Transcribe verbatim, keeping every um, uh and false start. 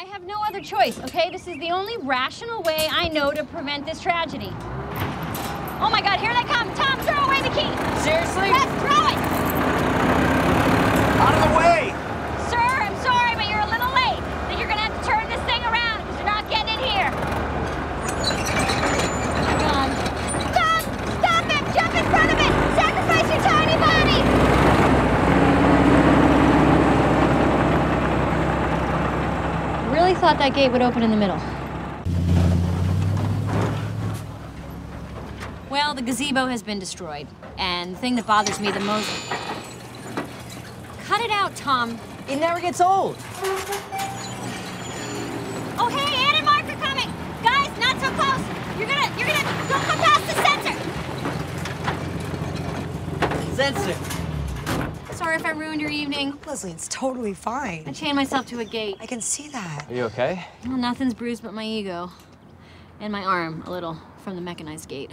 I have no other choice, okay? This is the only rational way I know to prevent this tragedy. Oh my God, here they come. Tom, throw away the key. Seriously? Yes, throw it. Out of the way. Sir, I'm sorry, but you're a little late. Then you're going to have to turn this thing around because you're not getting in here. God. Tom, stop it. Jump in front of it. Sacrifice your tiny body. I really thought that gate would open in the middle. Well, the gazebo has been destroyed, and the thing that bothers me the most... Cut it out, Tom. It never gets old. Oh, hey, Ann and Mark are coming. Guys, not so close. You're gonna, you're gonna, don't come past the sensor. Sensor. Sorry if I ruined your evening. Leslie, it's totally fine. I chained myself to a gate. I can see that. Are you okay? Well, nothing's bruised but my ego. And my arm, a little, from the mechanized gate.